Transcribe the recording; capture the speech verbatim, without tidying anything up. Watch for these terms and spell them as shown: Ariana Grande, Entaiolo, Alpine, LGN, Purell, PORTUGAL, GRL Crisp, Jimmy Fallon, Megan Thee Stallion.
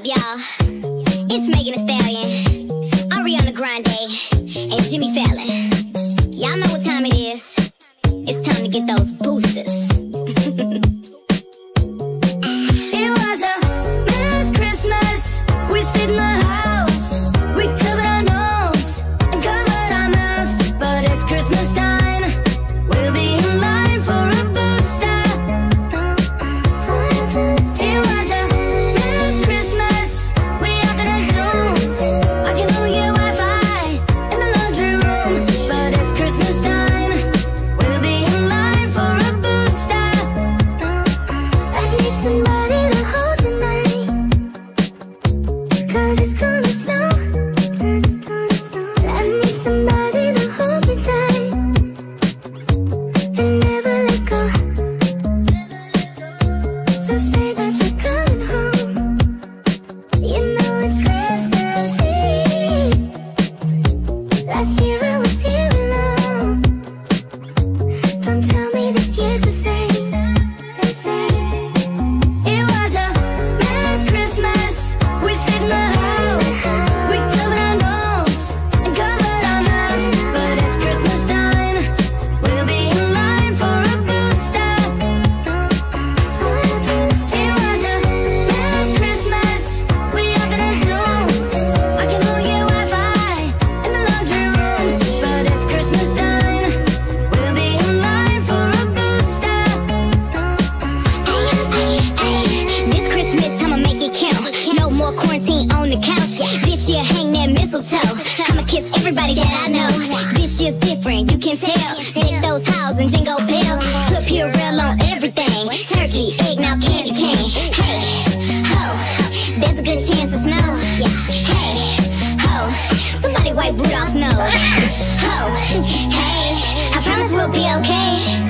up, y'all? It's Megan Thee Stallion, Ariana Grande, and Jimmy Fallon. Y'all know what time it is. It's time to get those boosters. It was a mess Christmas. We stood in the house. We covered our nose and covered our mouth. But it's Christmas time. I'ma kiss everybody that I know. This year's different, you can tell. Hit those howls and jingle bells. Put Purell on everything. Turkey, egg, now candy cane. Hey, ho, there's a good chance of snow. Hey, ho, somebody wipe Rudolph's nose. Ho, hey, I promise we'll be okay.